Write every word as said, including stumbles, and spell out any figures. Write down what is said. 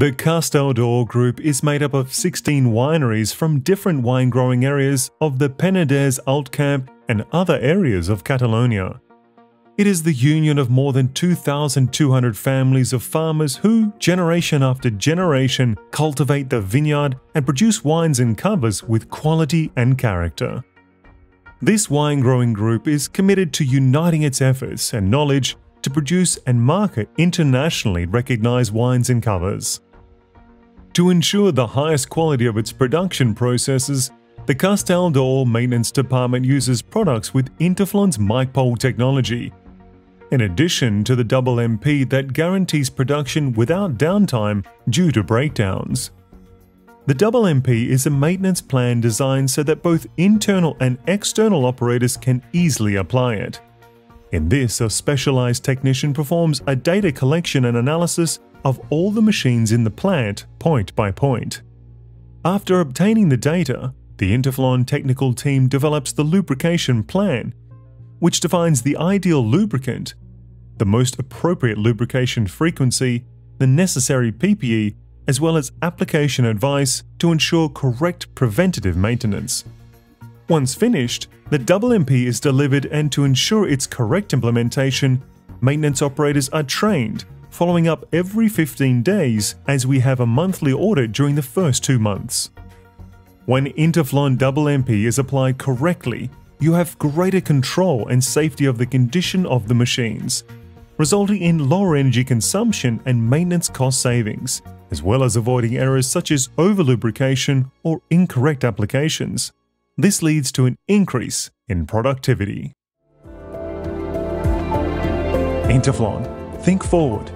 The Castell d'Or group is made up of sixteen wineries from different wine-growing areas of the Penedès Alt Camp and other areas of Catalonia. It is the union of more than two thousand two hundred families of farmers who, generation after generation, cultivate the vineyard and produce wines in covers with quality and character. This wine-growing group is committed to uniting its efforts and knowledge to produce and market internationally recognized wines in covers. To ensure the highest quality of its production processes, the Castell d'Or maintenance department uses products with Interflon's Mic Pole technology, in addition to the Double M P that guarantees production without downtime due to breakdowns. The Double M P is a maintenance plan designed so that both internal and external operators can easily apply it. In this, a specialized technician performs a data collection and analysis of all the machines in the plant, point by point. After obtaining the data, the Interflon technical team develops the lubrication plan, which defines the ideal lubricant, the most appropriate lubrication frequency, the necessary P P E, as well as application advice to ensure correct preventative maintenance. Once finished, the Double M P is delivered, and to ensure its correct implementation, maintenance operators are trained, following up every fifteen days, as we have a monthly audit during the first two months. When Interflon Double M P is applied correctly, you have greater control and safety of the condition of the machines, resulting in lower energy consumption and maintenance cost savings, as well as avoiding errors such as over-lubrication or incorrect applications. This leads to an increase in productivity. Interflon. Think forward.